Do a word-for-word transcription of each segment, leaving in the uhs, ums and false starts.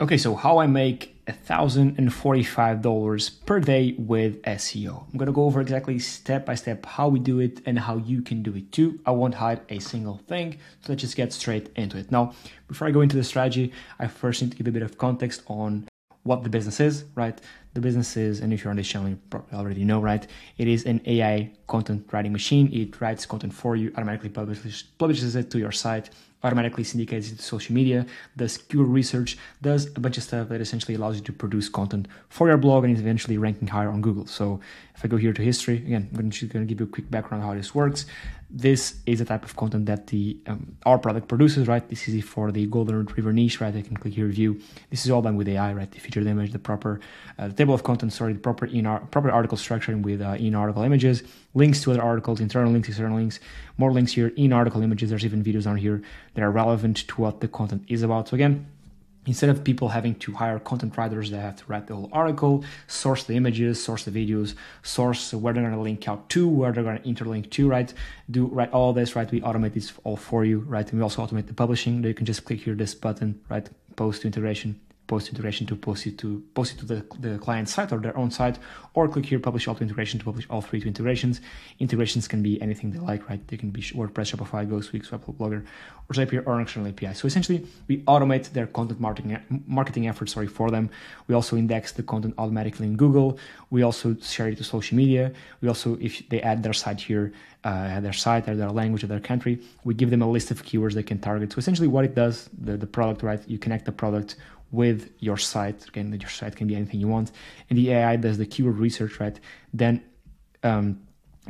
Okay, so how I make one thousand forty-five dollars per day with S E O. I'm gonna go over exactly step by step how we do it and how you can do it too. I won't hide a single thing, so let's just get straight into it. Now, before I go into the strategy, I first need to give a bit of context on what the business is, right? The business is, and if you're on this channel, you probably already know, right? It is an A I content writing machine. It writes content for you, automatically publishes, publishes it to your site, automatically syndicates it to social media, does keyword research, does a bunch of stuff that essentially allows you to produce content for your blog and is eventually ranking higher on Google. So if I go here to history, again, I'm just going to give you a quick background on how this works. This is the type of content that the um, our product produces, right? This is for the golden retriever niche, right? I can click here, view. This is all done with A I, right? The featured image, the proper uh, the table of contents, sorry, the proper in our proper article structuring with uh, in article images, links to other articles, internal links, external links, more links here, in article images. There's even videos on here that are relevant to what the content is about. So again, instead of people having to hire content writers that have to write the whole article, source the images, source the videos, source where they're going to link out to, where they're going to interlink to, right? Do right all this, right? We automate this all for you, right? And we also automate the publishing. You can just click here, this button, right? Post to integration, post to integration to post it to post it to the, the client site or their own site, or click here, publish all to integration to publish all three to integrations. Integrations can be anything they like, right? They can be WordPress, Shopify, Ghost Weeks, Webflow Blogger, or Zapier, or an external A P I. So essentially, we automate their content marketing marketing efforts, sorry, for them. We also index the content automatically in Google. We also share it to social media. We also, if they add their site here, uh, their site, or their language, or their country, we give them a list of keywords they can target. So essentially, what it does, the, the product, right? You connect the product with your site. Again, your site can be anything you want, and the A I does the keyword research, right? Then um,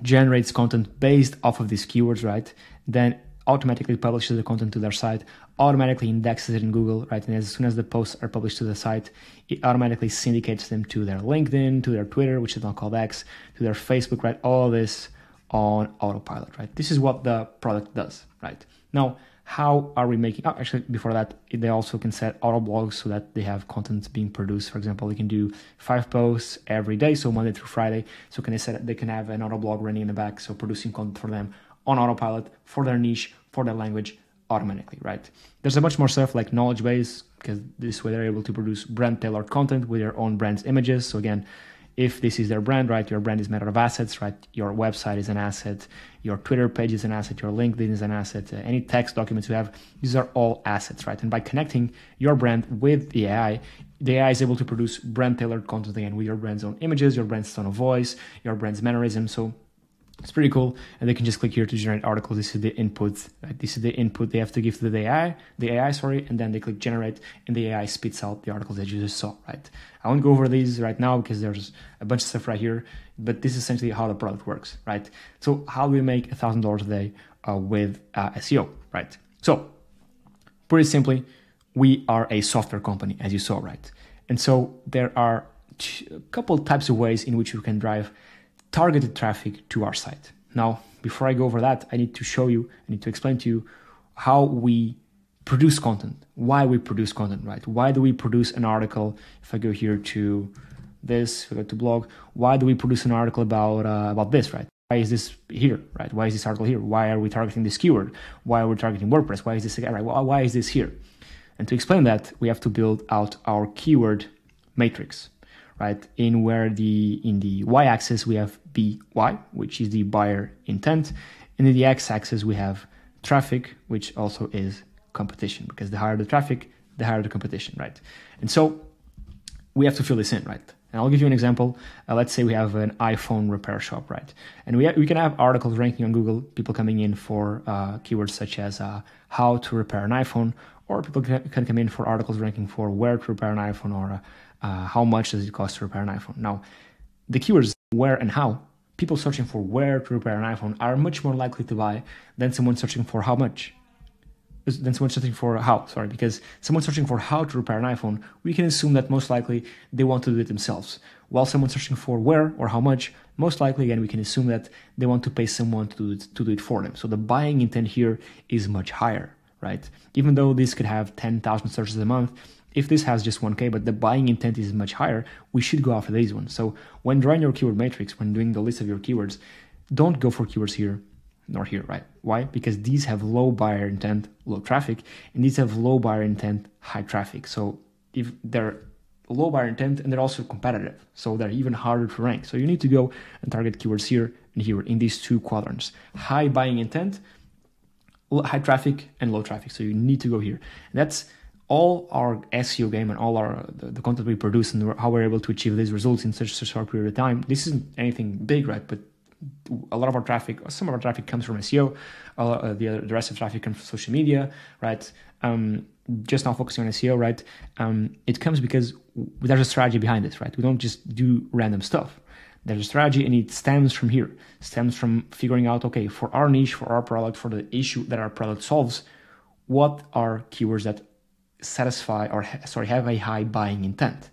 generates content based off of these keywords, right? Then automatically publishes the content to their site, automatically indexes it in Google, right? And as soon as the posts are published to the site, it automatically syndicates them to their LinkedIn, to their Twitter, which is now called X, to their Facebook, right? All this on autopilot, right? This is what the product does, right? Now, how are we making, oh, actually before that, they also can set auto blogs so that they have content being produced. For example, they can do five posts every day, so Monday through Friday. So can they set, they can have an auto blog running in the back, so producing content for them on autopilot, for their niche, for their language, automatically, right? There's a bunch more stuff like knowledge base, because this way they're able to produce brand tailored content with their own brand's images. So again, if this is their brand, right, your brand is made out of assets, right? Your website is an asset, your Twitter page is an asset, your LinkedIn is an asset, uh, any text documents you have, these are all assets, right? And by connecting your brand with the A I, the A I is able to produce brand-tailored content again with your brand's own images, your brand's tone of voice, your brand's mannerisms. So it's pretty cool. And they can just click here to generate articles. This is the input, right? This is the input they have to give to the A I, the A I, sorry, and then they click generate and the A I spits out the articles that you just saw, right? I won't go over these right now because there's a bunch of stuff right here, but this is essentially how the product works, right? So how do we make one thousand dollars a day uh, with uh, S E O, right? So pretty simply, we are a software company, as you saw, right? And so there are a couple types of ways in which you can drive targeted traffic to our site. Now, before I go over that, I need to show you, I need to explain to you how we produce content, why we produce content, right? Why do we produce an article? If I go here to this, if I go to blog, why do we produce an article about uh, about this, right? Why is this here, right? Why is this article here? Why are we targeting this keyword? Why are we targeting WordPress? Why is this, right? Why is this here? And to explain that, we have to build out our keyword matrix, right? In where the, in the y-axis, we have B Y, which is the buyer intent. And in the x-axis, we have traffic, which also is competition, because the higher the traffic, the higher the competition, right? And so we have to fill this in, right? And I'll give you an example. Uh, let's say we have an iPhone repair shop, right? And we, ha we can have articles ranking on Google, people coming in for uh, keywords such as uh, how to repair an iPhone, or people can come in for articles ranking for where to repair an iPhone, or uh, Uh, how much does it cost to repair an iPhone? Now, the keywords where and how, people searching for where to repair an iPhone are much more likely to buy than someone searching for how much, than someone searching for how, sorry, because someone searching for how to repair an iPhone, we can assume that most likely they want to do it themselves. While someone searching for where or how much, most likely, again, we can assume that they want to pay someone to do it, to do it for them. So the buying intent here is much higher, right? Even though this could have ten thousand searches a month, if this has just one K, but the buying intent is much higher, we should go after these ones. So when drawing your keyword matrix, when doing the list of your keywords, don't go for keywords here, nor here, right? Why? Because these have low buyer intent, low traffic, and these have low buyer intent, high traffic. So if they're low buyer intent and they're also competitive. So they're even harder to rank. So you need to go and target keywords here and here in these two quadrants. High buying intent, high traffic, and low traffic. So you need to go here. And that's all our S E O game and all our the, the content we produce and how we're able to achieve these results in such a short period of time. This isn't anything big, right? But a lot of our traffic, some of our traffic comes from S E O. Uh, the, other, the rest of the traffic comes from social media, right? Um, just now focusing on S E O, right? Um, it comes because there's a strategy behind this, right? We don't just do random stuff. There's a strategy, and it stems from here. Stems from figuring out, okay, for our niche, for our product, for the issue that our product solves, what are keywords that satisfy or sorry have a high buying intent?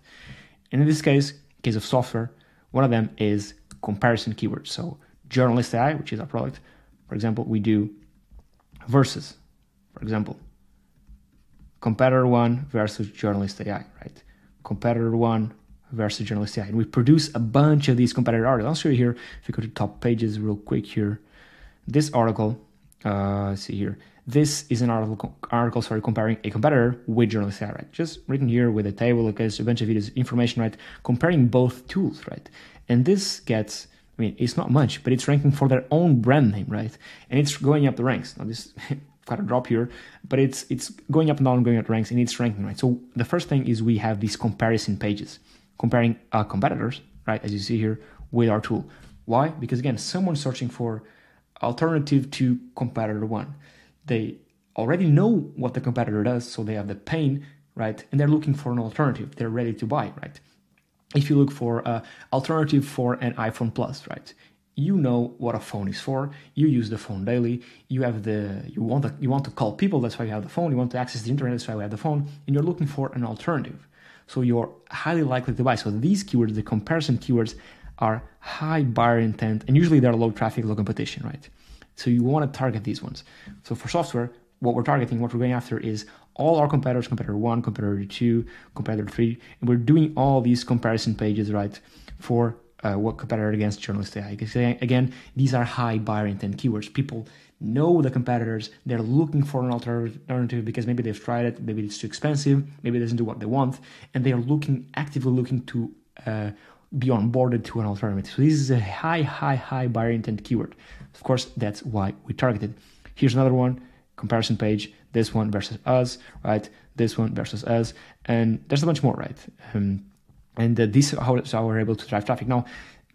And in this case, case of software, one of them is comparison keywords. So Journalist A I, which is our product, for example, we do versus, for example, competitor one versus Journalist A I, right? Competitor one versus Journalist A I. And we produce a bunch of these competitor articles. I'll show you here. If you go to top pages real quick here, this article, uh, let's see here. This is an article, article, sorry, comparing a competitor with Journalist A I, right? Just written here with a table, okay, a bunch of videos, information, right? Comparing both tools, right? And this gets, I mean, it's not much, but it's ranking for their own brand name, right? And it's going up the ranks. Now this got a drop here, but it's it's going up and down, going up the ranks, and it's ranking, right? So the first thing is we have these comparison pages, comparing uh, competitors, right? As you see here, with our tool. Why? Because again, someone searching for alternative to competitor one, they already know what the competitor does, so they have the pain, right? And they're looking for an alternative. They're ready to buy, right? If you look for an uh, alternative for an iPhone Plus, right? You know what a phone is for. You use the phone daily. You have the you want the, you want to call people. That's why you have the phone. You want to access the internet. That's why we have the phone. And you're looking for an alternative. So you're highly likely to buy. So these keywords, the comparison keywords, are high buyer intent, and usually they're low traffic, low competition, right? So you want to target these ones. So for software, what we're targeting, what we're going after is all our competitors, competitor one, competitor two, competitor three, and we're doing all these comparison pages, right, for uh, what competitor against Journalist A I. Because again, these are high buyer intent keywords. People know the competitors, they're looking for an alternative because maybe they've tried it, maybe it's too expensive, maybe it doesn't do what they want, and they are looking, actively looking to uh, be onboarded to an alternative. So this is a high, high, high buyer intent keyword. Of course, that's why we targeted. Here's another one. Comparison page, this one versus us, right? This one versus us, and there's a bunch more, right? Um, and uh, this is how, how we're able to drive traffic. Now,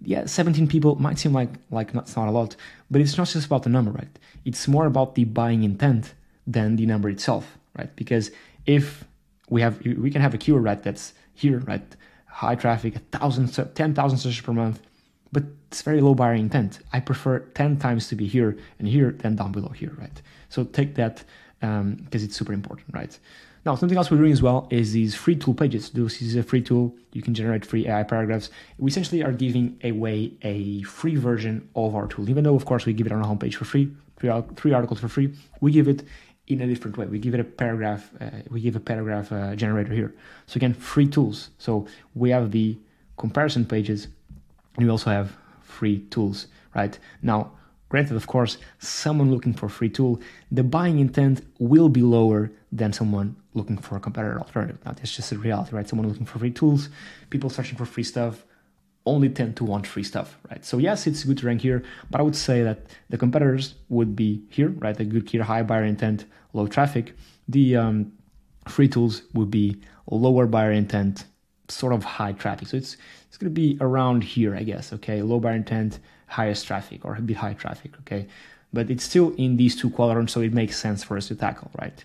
yeah, seventeen people might seem like like not, it's not a lot, but it's not just about the number, right? It's more about the buying intent than the number itself, right? Because if we have, we can have a keyword, right, that's here, right? High traffic, a thousand, ten thousand searches per month, but it's very low buyer intent. I prefer ten times to be here and here than down below here, right? So take that um, because it's super important, right? Now, something else we're doing as well is these free tool pages. This is a free tool. You can generate free A I paragraphs. We essentially are giving away a free version of our tool. Even though, of course, we give it on our homepage for free, three, three articles for free, we give it in a different way. We give it a paragraph. Uh, we give a paragraph uh, generator here. So again, free tools. So we have the comparison pages, and we also have free tools, right? Now, granted, of course, someone looking for a free tool, the buying intent will be lower than someone looking for a competitor alternative. Now, that's just a reality, right? Someone looking for free tools, people searching for free stuff, only tend to want free stuff, right? So yes, it's good to rank here, but I would say that the competitors would be here, right? A good here, high buyer intent, low traffic. The um, free tools would be lower buyer intent, sort of high traffic. So it's it's going to be around here, I guess, okay? Low buyer intent, highest traffic, or a bit high traffic, okay? But it's still in these two quadrants, so it makes sense for us to tackle, right?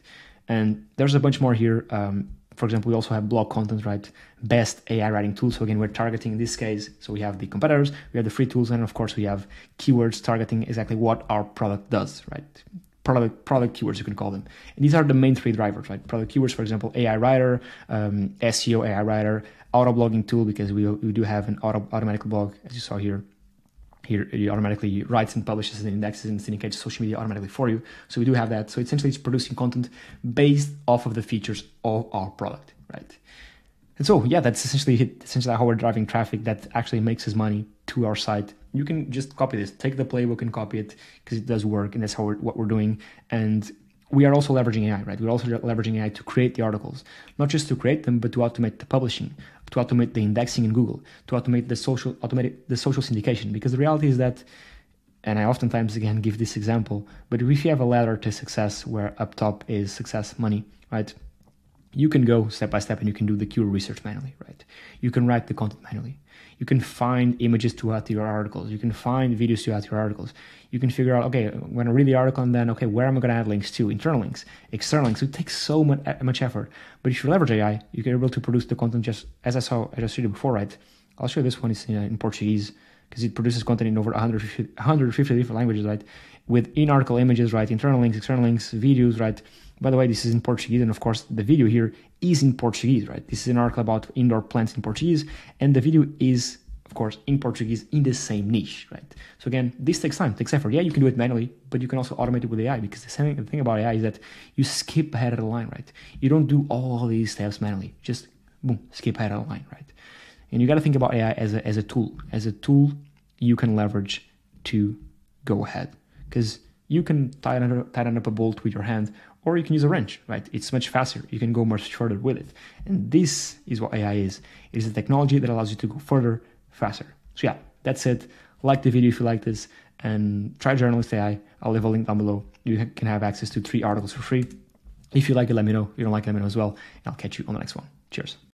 And there's a bunch more here. Um, for example, we also have blog content, right? Best A I writing tools. So again, we're targeting in this case. So we have the competitors, we have the free tools, and of course, we have keywords targeting exactly what our product does, right? Product, product keywords, you can call them. And these are the main three drivers, right? Product keywords, for example, A I writer, um, S E O A I writer, auto blogging tool, because we, we do have an auto automatic blog, as you saw here. Here, it automatically writes and publishes and indexes and syndicates social media automatically for you. So we do have that. So essentially, it's producing content based off of the features of our product, right? And so, yeah, that's essentially it. Essentially how we're driving traffic that actually makes us money to our site. You can just copy this, take the playbook and copy it because it does work, and that's how we're, what we're doing. And we are also leveraging A I, right? We're also leveraging A I to create the articles, not just to create them, but to automate the publishing, to automate the indexing in Google, to automate the social, automate the social syndication. Because the reality is that, and I oftentimes again give this example, but if you have a ladder to success where up top is success, money, right? You can go step by step and you can do the keyword research manually, right? You can write the content manually. You can find images to add to your articles. You can find videos to add to your articles. You can figure out, okay, when I read the article and then, okay, where am I going to add links to? Internal links, external links. It takes so much, much effort. But if you leverage A I, you can be able to produce the content just as I saw, as I showed you before, right? I'll show you this one is in, uh, in Portuguese because it produces content in over one hundred fifty different languages, right? With in-article images, right? Internal links, external links, videos, right? By the way, this is in Portuguese, and of course, the video here is in Portuguese, right? This is an article about indoor plants in Portuguese, and the video is, of course, in Portuguese in the same niche, right? So again, this takes time, takes effort. Yeah, you can do it manually, but you can also automate it with A I because the same thing about A I is that you skip ahead of the line, right? You don't do all these steps manually. Just, boom, skip ahead of the line, right? And you got to think about A I as a, as a tool. As a tool, you can leverage to go ahead because you can tighten, tighten up a bolt with your hand, or you can use a wrench, right? It's much faster. You can go much further with it. And this is what A I is. It is a technology that allows you to go further, faster. So yeah, that's it. Like the video if you like this, and try Journalist A I. I'll leave a link down below. You can have access to three articles for free. If you like it, let me know. If you don't like it, let me know as well. And I'll catch you on the next one. Cheers.